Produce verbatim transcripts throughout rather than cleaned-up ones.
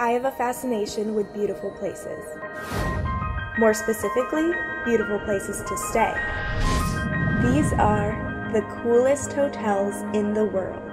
I have a fascination with beautiful places. More specifically, beautiful places to stay. These are the coolest hotels in the world.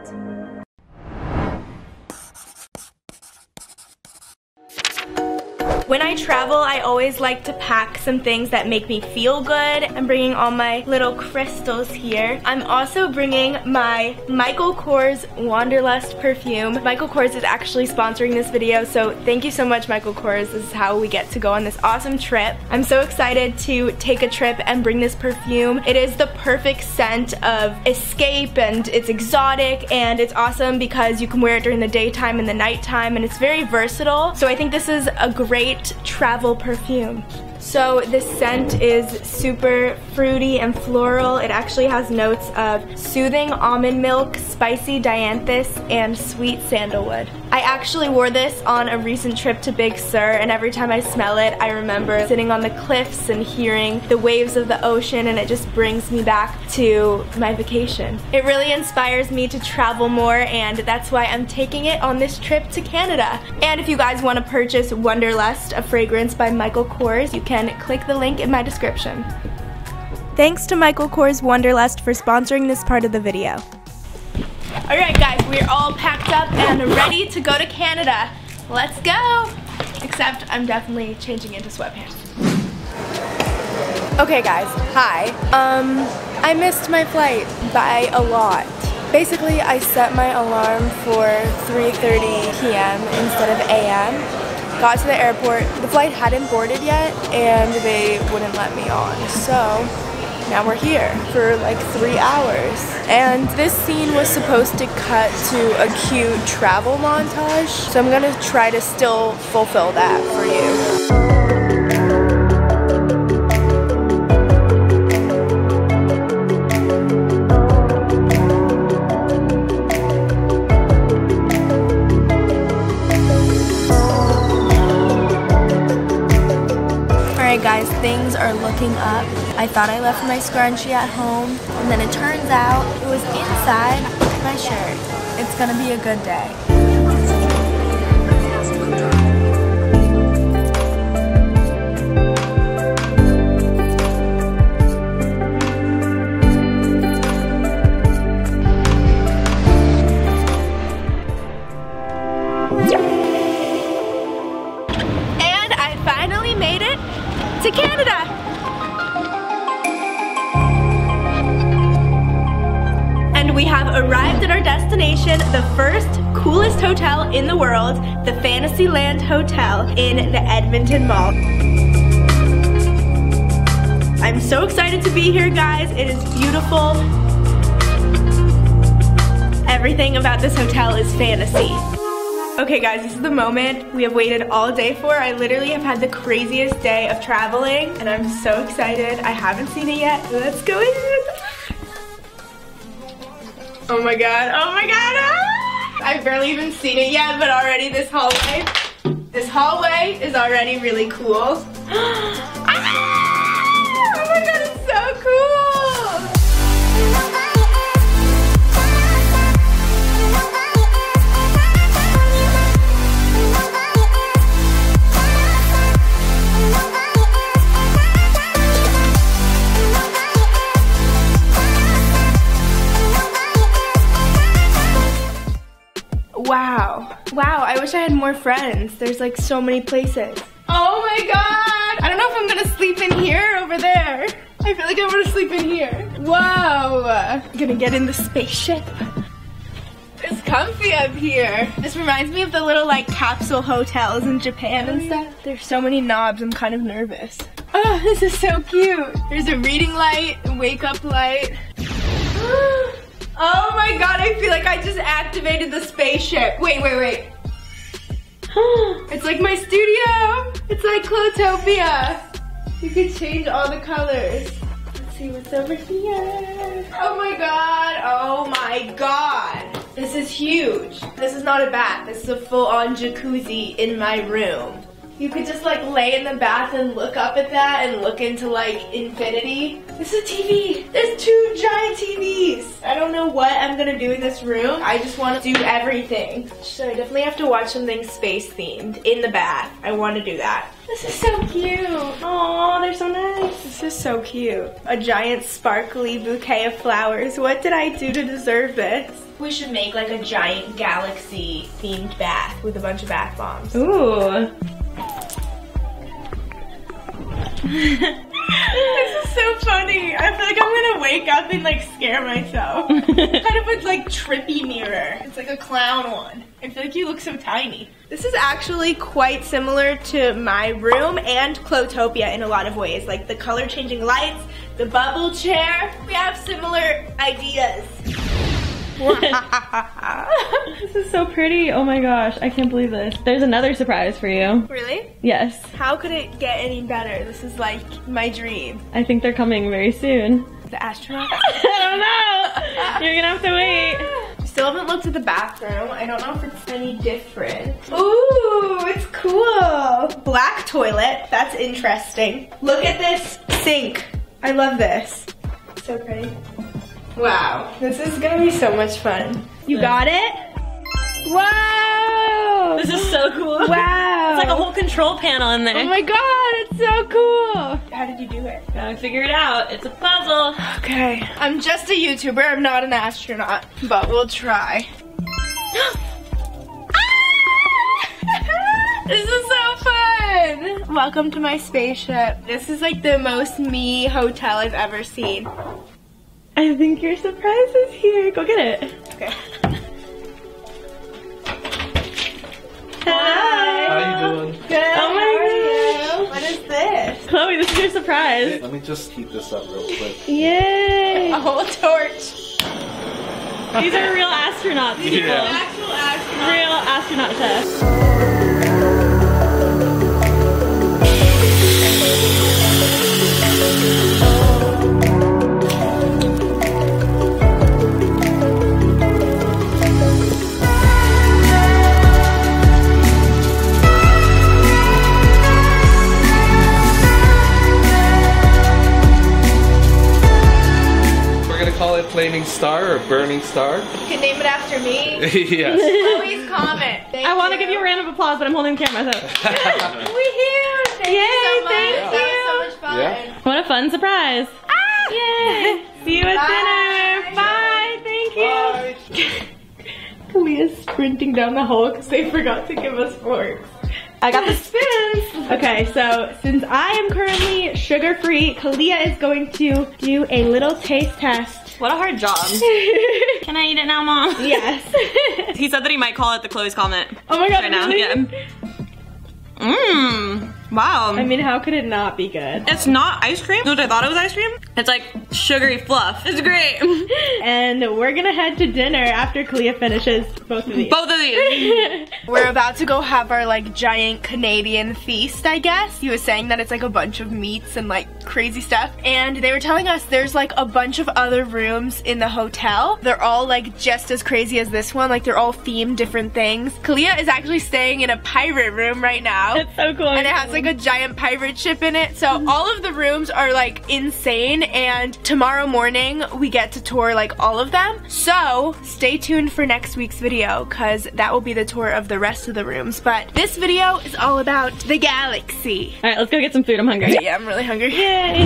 When I travel, I always like to pack some things that make me feel good. I'm bringing all my little crystals here. I'm also bringing my Michael Kors Wonderlust perfume. Michael Kors is actually sponsoring this video, so thank you so much, Michael Kors. This is how we get to go on this awesome trip. I'm so excited to take a trip and bring this perfume. It is the perfect scent of escape, and it's exotic, and it's awesome because you can wear it during the daytime and the nighttime, and it's very versatile. So I think this is a great travel perfume. So this scent is super fruity and floral. It actually has notes of soothing almond milk, spicy dianthus, and sweet sandalwood. I actually wore this on a recent trip to Big Sur, and every time I smell it, I remember sitting on the cliffs and hearing the waves of the ocean, and it just brings me back to my vacation. It really inspires me to travel more, and that's why I'm taking it on this trip to Canada. And if you guys want to purchase Wonderlust, a fragrance by Michael Kors, you can click the link in my description. Thanks to Michael Kors Wonderlust for sponsoring this part of the video. Alright guys, we're all packed up and ready to go to Canada. Let's go! Except I'm definitely changing into sweatpants. Okay guys, hi. Um, I missed my flight by a lot. Basically, I set my alarm for three thirty p m instead of a m Got to the airport, the flight hadn't boarded yet, and they wouldn't let me on. So now we're here for like three hours. And this scene was supposed to cut to a cute travel montage, so I'm gonna try to still fulfill that for you. Guys, things are looking up. I thought I left my scrunchie at home, and then it turns out it was inside my shirt. It's gonna be a good day. To Canada! And we have arrived at our destination, the first coolest hotel in the world, the Fantasyland Hotel in the Edmonton Mall. I'm so excited to be here, guys. It is beautiful. Everything about this hotel is fantasy. Okay guys, this is the moment we have waited all day for. I literally have had the craziest day of traveling, and I'm so excited. I haven't seen it yet. Let's go in. Oh my god, oh my god. Ah! I've barely even seen it yet, but already this hallway, this hallway is already really cool. Ah! Oh my god, it's so cool. Wow. Wow, I wish I had more friends. There's like so many places. Oh my god! I don't know if I'm gonna sleep in here or over there. I feel like I'm gonna sleep in here. Wow! I'm gonna get in the spaceship. It's comfy up here. This reminds me of the little like capsule hotels in Japan and stuff. There's so many knobs, I'm kind of nervous. Oh, this is so cute. There's a reading light, a wake-up light. Oh my god, I feel like I just activated the spaceship. Wait, wait, wait. It's like my studio. It's like Clotopia. You can change all the colors. Let's see what's over here. Oh my god, oh my god. This is huge. This is not a bath. This is a full-on jacuzzi in my room. You could just like lay in the bath and look up at that and look into like infinity. This is a T V. There's two giant T Vs. I don't know what I'm gonna do in this room. I just wanna do everything. So I definitely have to watch something space themed in the bath. I wanna do that. This is so cute. Aw, they're so nice. This is so cute. A giant sparkly bouquet of flowers. What did I do to deserve this? We should make like a giant galaxy themed bath with a bunch of bath bombs. Ooh. This is so funny. I feel like I'm gonna wake up and like scare myself. Kind of a like trippy mirror. It's like a clown one. I feel like you look so tiny. This is actually quite similar to my room and Clotopia in a lot of ways. Like the color changing lights, the bubble chair. We have similar ideas. This is so pretty. Oh my gosh, I can't believe this. There's another surprise for you. Really? Yes. How could it get any better? This is like my dream. I think they're coming very soon. The astronauts? I don't know. You're gonna have to wait. Yeah. Still haven't looked at the bathroom. I don't know if it's any different. Ooh, it's cool. Black toilet. That's interesting. Look at this sink. I love this. So pretty. Wow, this is gonna be so much fun. You got it? Whoa! This is so cool. Wow. It's like a whole control panel in there. Oh my god, it's so cool. How did you do it? Gotta figure it out. It's a puzzle. Okay. I'm just a YouTuber, I'm not an astronaut, but we'll try. This is so fun. Welcome to my spaceship. This is like the most me hotel I've ever seen. I think your surprise is here. Go get it. Okay. Hi. How are you doing? Good. Oh my gosh. What is this? Chloe, this is your surprise. Hey, let me just heat this up real quick. Yay. A whole torch. These are real astronauts. These yeah. are actual astronauts. Real astronaut chefs. Flaming star or burning star? You can name it after me. Yes. Chloe's comment. Thank I want to give you a round of applause, but I'm holding the camera. So. We're here. Thank Yay, you so much. Thank yeah. you. That was so much fun. Yeah. What a fun surprise. Ah! Yay. See you at Bye. dinner. Bye. Bye. Thank you. Bye. Kalia's sprinting down the hall because they forgot to give us forks. I got the spoons. Okay, so since I am currently sugar-free, Kalia is going to do a little taste test. What a hard job. Can I eat it now, Mom? Yes. He said that he might call it the Chloe's comment. Oh my god, right now. Mmm. Yeah. Wow. I mean, how could it not be good? It's not ice cream. You know what I thought it was ice cream? It's like sugary fluff. It's great. And we're gonna head to dinner after Kalia finishes both of these. Both of these. We're about to go have our like giant Canadian feast, I guess. He was saying that it's like a bunch of meats and like crazy stuff. And they were telling us there's like a bunch of other rooms in the hotel. They're all like just as crazy as this one. Like they're all themed different things. Kalia is actually staying in a pirate room right now. That's so cool. And it has like a giant pirate ship in it. So all of the rooms are like insane. And tomorrow morning we get to tour like all of them. So stay tuned for next week's video because that will be the tour of the rest of the rooms. But this video is all about the galaxy. All right, let's go get some food. I'm hungry. Yeah, I'm really hungry. Yay.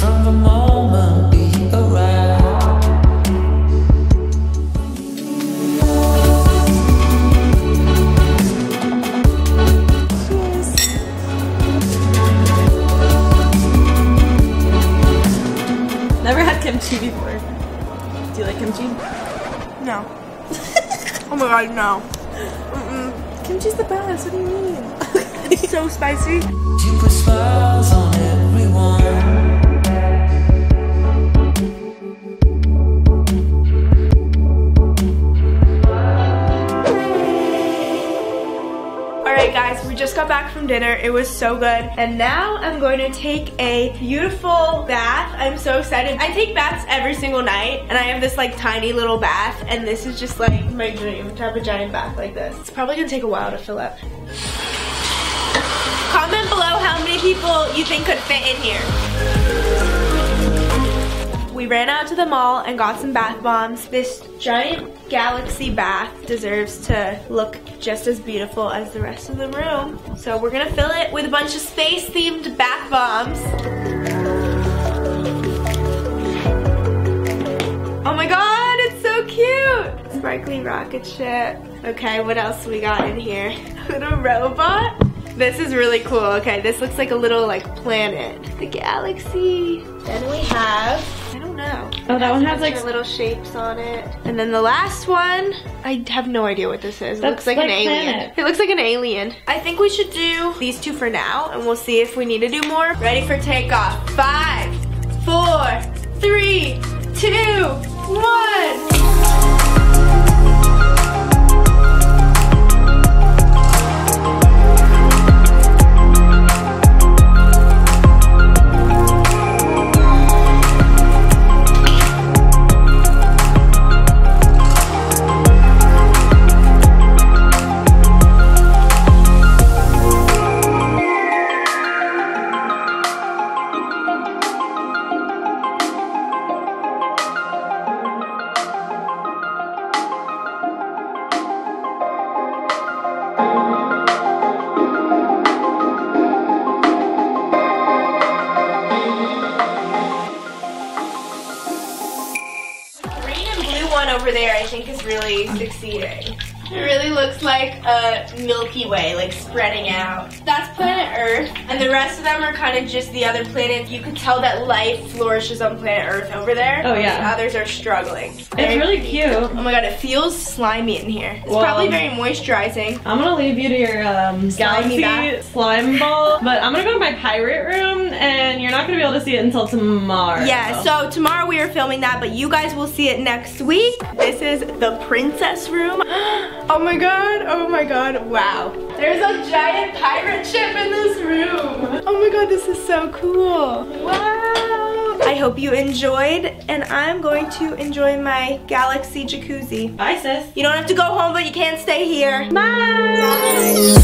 From the moment we arrived. Never had kimchi before. Do you like kimchi? No. Oh my god, no. Mm-mm. Kimchi's the best, what do you mean? It's so spicy. She puts smiles on everyone. Guys, we just got back from dinner. It was so good. And now I'm going to take a beautiful bath. I'm so excited. I take baths every single night and I have this like tiny little bath and this is just like my dream to have a giant bath like this. It's probably gonna take a while to fill up. Comment below how many people you think could fit in here. We ran out to the mall and got some bath bombs. This giant galaxy bath deserves to look just as beautiful as the rest of the room. So we're gonna fill it with a bunch of space-themed bath bombs. Oh my god, it's so cute! Sparkly rocket ship. Okay, what else we got in here? A little robot. This is really cool. Okay, this looks like a little like planet. The galaxy. Then we have, I don't know. Oh, that one has like little shapes on it. And then the last one, I have no idea what this is. It looks like an alien. It looks like an alien. I think we should do these two for now and we'll see if we need to do more. Ready for takeoff. Five, four, three, two, one. Over there, I think, is really succeeding. It really looks like a Milky Way, like spreading out. That's planet Earth, and the rest of them are kind of just the other planets. You could tell that life flourishes on planet Earth over there. Oh yeah. And others are struggling. It's very really cute. Oh my god, it feels slimy in here. It's well, probably very moisturizing. I'm gonna leave you to your um, galaxy bath. Slime ball, but I'm gonna go to my pirate room, and you're not gonna be able to see it until tomorrow. Yeah, so tomorrow we are filming that, but you guys will see it next week. This is the princess room. Oh my god, oh my god, wow. There's a giant pirate ship in this room. Oh my god, this is so cool. Wow. I hope you enjoyed, and I'm going to enjoy my galaxy jacuzzi. Bye, sis. You don't have to go home, but you can't stay here. Bye. Bye.